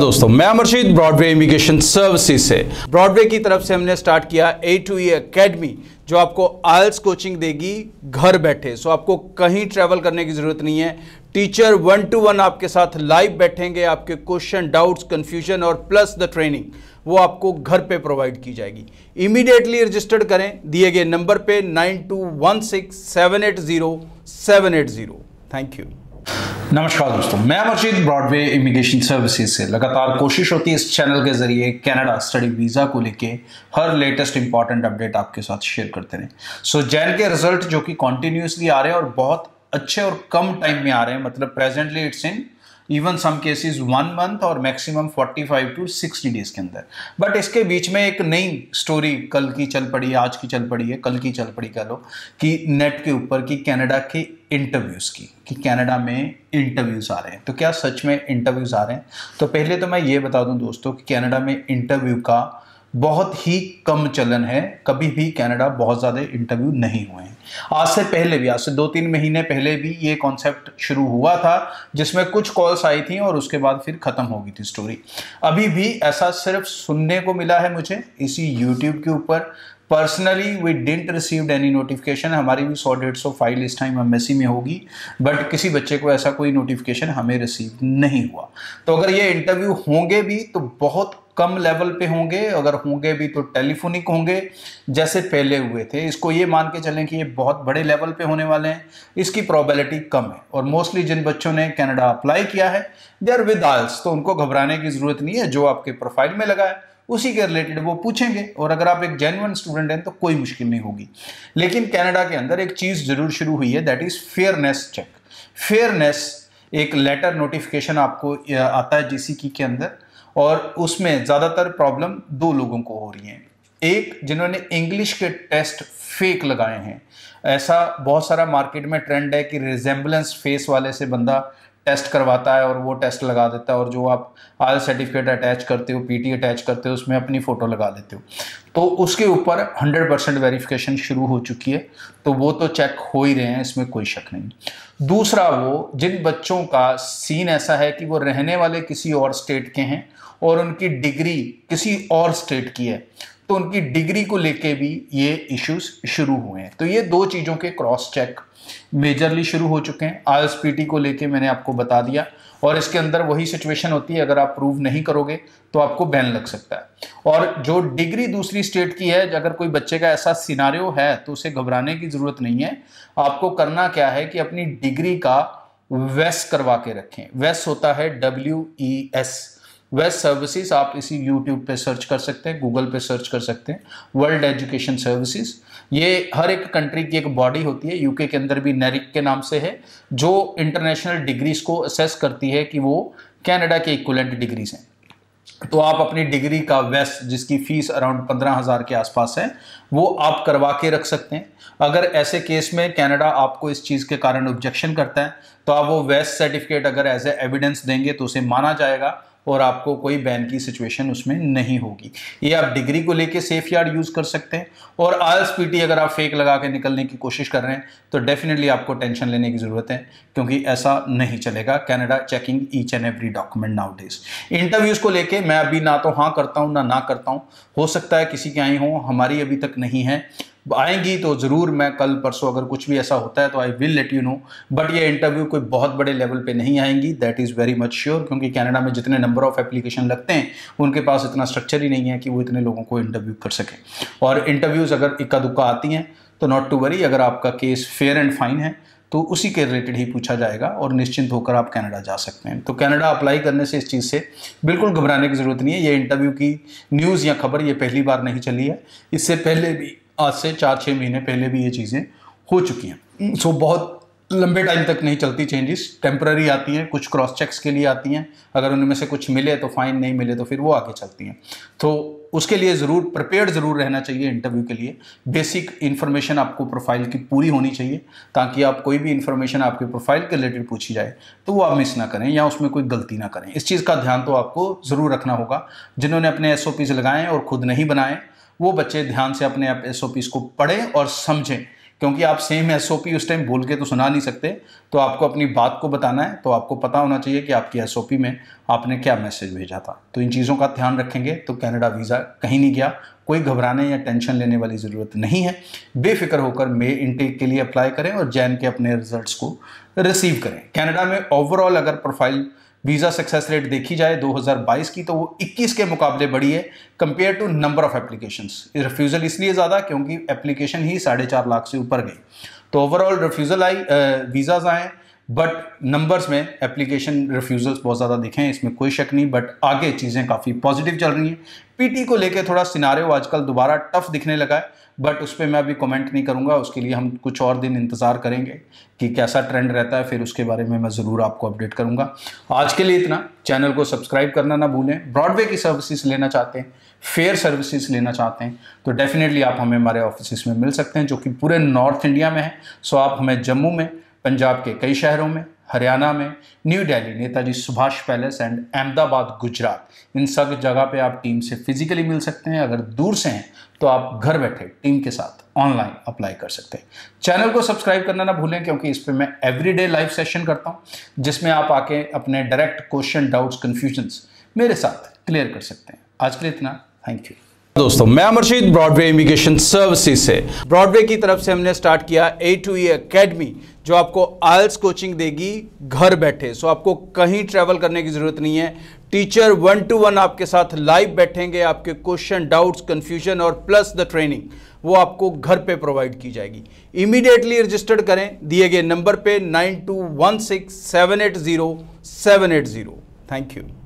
दोस्तों मैं Amarjeet Broadway immigration services से। ब्रॉडवे की तरफ से हमने स्टार्ट किया ए टू ई एकेडमी, जो आपको आइल्स कोचिंग देगी घर बैठे। सो आपको कहीं ट्रैवल करने की ज़रूरत नहीं है। टीचर 1-to-1 आपके साथ लाइव बैठेंगे, आपके क्वेश्चन, डाउट्स, कन्फ्यूजन और प्लस द ट्रेनिंग वो आपको घर पे प्रोवाइड की जाएगी। इमीडिएटली रजिस्टर्ड करें दिए गए नंबर पे 9216780780। Thank you. नमस्कार दोस्तों, मैं अमरजीत ब्रॉडवे इमिग्रेशन सर्विसेज से। लगातार कोशिश होती है इस चैनल के जरिए कनाडा स्टडी वीज़ा को लेके हर लेटेस्ट इंपॉर्टेंट अपडेट आपके साथ शेयर करते रहें। सो जैन के रिजल्ट जो कि कॉन्टीन्यूसली आ रहे हैं और बहुत अच्छे और कम टाइम में आ रहे हैं, मतलब presently it's in even some cases 1 month और मैक्सिमम 45 to 60 days के अंदर। बट इसके बीच में एक नई स्टोरी कल की चल पड़ी है, आज की चल पड़ी है, कल की चल पड़ी कह लो, कि नेट के ऊपर कि कनाडा के इंटरव्यूज़ की, कि कनाडा में इंटरव्यूज़ आ रहे हैं। तो क्या सच में इंटरव्यूज़ आ रहे हैं? तो पहले तो मैं ये बता दूं दोस्तों कि कनाडा में इंटरव्यू का बहुत ही कम चलन है। कभी भी कनाडा बहुत ज़्यादा इंटरव्यू नहीं हुए हैं। आज से पहले भी, आज से 2-3 महीने पहले भी ये कॉन्सेप्ट शुरू हुआ था, जिसमें कुछ कॉल्स आई थी और उसके बाद फिर ख़त्म हो गई थी स्टोरी। अभी भी ऐसा सिर्फ सुनने को मिला है मुझे इसी यूट्यूब के ऊपर। Personally we didn't received any notification. हमारी भी 100-150 फाइल इस टाइम एमएससी में होगी, बट किसी बच्चे को ऐसा कोई नोटिफिकेशन हमें रिसीव नहीं हुआ। तो अगर ये इंटरव्यू होंगे भी तो बहुत कम लेवल पे होंगे, अगर होंगे भी तो टेलीफोनिक होंगे जैसे पहले हुए थे। इसको ये मान के चलें कि ये बहुत बड़े लेवल पे होने वाले हैं, इसकी प्रोबेबिलिटी कम है। और मोस्टली जिन बच्चों ने कनाडा अप्लाई किया है दे आर विद आइल्स, तो उनको घबराने की ज़रूरत नहीं है। जो आपके प्रोफाइल में लगा है उसी के रिलेटेड वो पूछेंगे, और अगर आप एक जेन्युइन स्टूडेंट हैं तो कोई मुश्किल नहीं होगी। लेकिन कनाडा के अंदर एक चीज़ ज़रूर शुरू हुई है, that is fairness check. Fairness एक लेटर नोटिफिकेशन आपको आता है जीसीकी के अंदर, और उसमें ज़्यादातर प्रॉब्लम 2 लोगों को हो रही है। एक, जिन्होंने इंग्लिश के टेस्ट फेक लगाए हैं। ऐसा बहुत सारा मार्केट में ट्रेंड है कि रिजेम्बलेंस फेस वाले से बंदा टेस्ट करवाता है और वो टेस्ट लगा देता है, और जो आप आइल सर्टिफिकेट अटैच करते हो, पीटी अटैच करते हो, उसमें अपनी फ़ोटो लगा देते हो। तो उसके ऊपर 100% वेरिफिकेशन शुरू हो चुकी है, तो वो तो चेक हो ही रहे हैं, इसमें कोई शक नहीं। दूसरा, वो जिन बच्चों का सीन ऐसा है कि वो रहने वाले किसी और स्टेट के हैं और उनकी डिग्री किसी और स्टेट की है, तो उनकी डिग्री को लेके भी ये इश्यूज़ शुरू हुए हैं। तो ये 2 चीज़ों के क्रॉस चेक मेजरली शुरू हो चुके हैं। आइल्स पीटी को लेके मैंने आपको बता दिया, और इसके अंदर वही सिचुएशन होती है, अगर आप प्रूव नहीं करोगे तो आपको बैन लग सकता है। और जो डिग्री दूसरी स्टेट की है, अगर कोई बच्चे का ऐसा सिनारियो है तो उसे घबराने की ज़रूरत नहीं है। आपको करना क्या है कि अपनी डिग्री का वेस करवा के रखें। वेस होता है WES, वेस्ट सर्विसेज। आप इसी यूट्यूब पे सर्च कर सकते हैं, गूगल पे सर्च कर सकते हैं, वर्ल्ड एजुकेशन सर्विसेज। ये हर एक कंट्री की एक बॉडी होती है। यूके के अंदर भी NARIC के नाम से है, जो इंटरनेशनल डिग्रीज को असेस करती है कि वो कनाडा के इक्विवेलेंट डिग्रीज हैं। तो आप अपनी डिग्री का वेस्ट, जिसकी फीस अराउंड 15,000 के आसपास है, वो आप करवा के रख सकते हैं। अगर ऐसे केस में कनाडा आपको इस चीज़ के कारण ऑब्जेक्शन करता है तो आप वो वेस्ट सर्टिफिकेट अगर एज ए एविडेंस देंगे तो उसे माना जाएगा और आपको कोई बैन की सिचुएशन उसमें नहीं होगी। ये आप डिग्री को लेके सेफ यार्ड यूज़ कर सकते हैं। और आइल्स पीटी अगर आप फेक लगा के निकलने की कोशिश कर रहे हैं तो डेफिनेटली आपको टेंशन लेने की ज़रूरत है, क्योंकि ऐसा नहीं चलेगा। Canada checking each and every document nowadays. Interviews को लेके मैं अभी ना तो हाँ करता हूँ ना करता हूँ। हो सकता है किसी के आई हों, हमारी अभी तक नहीं है। आएंगी तो ज़रूर मैं कल परसों अगर कुछ भी ऐसा होता है तो I will let you know. But ये इंटरव्यू कोई बहुत बड़े लेवल पे नहीं आएंगी, that is very much sure, क्योंकि कनाडा में जितने नंबर ऑफ एप्लीकेशन लगते हैं उनके पास इतना स्ट्रक्चर ही नहीं है कि वो इतने लोगों को इंटरव्यू कर सकें। और इंटरव्यूज़ अगर इक्का दुक्का आती हैं तो नॉट टू वरी, अगर आपका केस फेयर एंड फाइन है तो उसी के रिलेटेड ही पूछा जाएगा और निश्चिंत होकर आप कनाडा जा सकते हैं। तो कनाडा अप्लाई करने से इस चीज़ से बिल्कुल घबराने की ज़रूरत नहीं है। ये इंटरव्यू की न्यूज़ या खबर ये पहली बार नहीं चली है, इससे पहले भी आज से 4-6 महीने पहले भी ये चीज़ें हो चुकी हैं। सो बहुत लंबे टाइम तक नहीं चलती चेंजेस, टेम्पररी आती हैं, कुछ क्रॉस चेक्स के लिए आती हैं। अगर उनमें से कुछ मिले तो फाइन, नहीं मिले तो फिर वो आगे चलती हैं। तो उसके लिए ज़रूर प्रिपेयर्ड ज़रूर रहना चाहिए। इंटरव्यू के लिए बेसिक इन्फॉर्मेशन आपको प्रोफाइल की पूरी होनी चाहिए, ताकि आप कोई भी इन्फॉर्मेशन आपके प्रोफाइल के रिलेटेड पूछी जाए तो वो आप मिस ना करें या उसमें कोई गलती ना करें। इस चीज़ का ध्यान तो आपको ज़रूर रखना होगा। जिन्होंने अपने SOPs लगाएँ और ख़ुद नहीं बनाएँ, वो बच्चे ध्यान से अपने आप SOPs को पढ़ें और समझें क्योंकि आप सेम एसओपी उस टाइम बोल के तो सुना नहीं सकते, तो आपको अपनी बात को बताना है, तो आपको पता होना चाहिए कि आपकी एसओपी में आपने क्या मैसेज भेजा था। तो इन चीज़ों का ध्यान रखेंगे तो कनाडा वीज़ा कहीं नहीं गया। कोई घबराने या टेंशन लेने वाली ज़रूरत नहीं है। बेफिक्र होकर मे इनटेक के लिए अप्लाई करें और जैन के अपने रिजल्ट्स को रिसीव करें। कनाडा में ओवरऑल अगर प्रोफाइल वीज़ा सक्सेस रेट देखी जाए 2022 की, तो वो 21 के मुकाबले बढ़ी है compare to number of applications. Refusal इसलिए ज़्यादा क्योंकि एप्लीकेशन ही 4.5 लाख से ऊपर गई। तो ओवरऑल रिफ्यूज़ल आई, वीज़ाज़ आए, बट नंबर्स में एप्लीकेशन रिफ्यूज़ल्स बहुत ज़्यादा दिखे हैं, इसमें कोई शक नहीं। बट आगे चीज़ें काफ़ी पॉजिटिव चल रही हैं। पीटी को लेकर थोड़ा सिनारियो आजकल दोबारा टफ दिखने लगा है, बट उस पर मैं अभी कमेंट नहीं करूँगा। उसके लिए हम कुछ और दिन इंतज़ार करेंगे कि कैसा ट्रेंड रहता है, फिर उसके बारे में मैं ज़रूर आपको अपडेट करूँगा। आज के लिए इतना। चैनल को सब्सक्राइब करना ना भूलें। ब्रॉडवे की सर्विसेज लेना चाहते हैं, फेयर सर्विसेज लेना चाहते हैं, तो डेफिनेटली आप हमें हमारे ऑफिस में मिल सकते हैं जो कि पूरे नॉर्थ इंडिया में है। सो आप हमें जम्मू में, पंजाब के कई शहरों में, हरियाणा में, न्यू दिल्ली, नेताजी सुभाष पैलेस एंड अहमदाबाद, गुजरात, इन सब जगह पे आप टीम से फिजिकली मिल सकते हैं। अगर दूर से हैं तो आप घर बैठे टीम के साथ ऑनलाइन अप्लाई कर सकते हैं। चैनल को सब्सक्राइब करना ना भूलें क्योंकि इस पे मैं एवरीडे लाइव सेशन करता हूं जिसमें आप आके अपने डायरेक्ट क्वेश्चन, डाउट्स, कन्फ्यूजन्स मेरे साथ क्लियर कर सकते हैं। आज के लिए इतना। थैंक यू दोस्तों। मैं अमरजीत, ब्रॉडवे इमिग्रेशन सर्विसेज से। ब्रॉडवे की तरफ से हमने स्टार्ट किया ए टू ई एकेडमी, जो आपको आइल्स कोचिंग देगी घर बैठे। सो आपको कहीं ट्रैवल करने की ज़रूरत नहीं है। टीचर 1-to-1 आपके साथ लाइव बैठेंगे, आपके क्वेश्चन, डाउट्स, कन्फ्यूजन और प्लस द ट्रेनिंग वो आपको घर पे प्रोवाइड की जाएगी। इमीडिएटली रजिस्टर्ड करें दिए गए नंबर पे 9216780780। Thank you.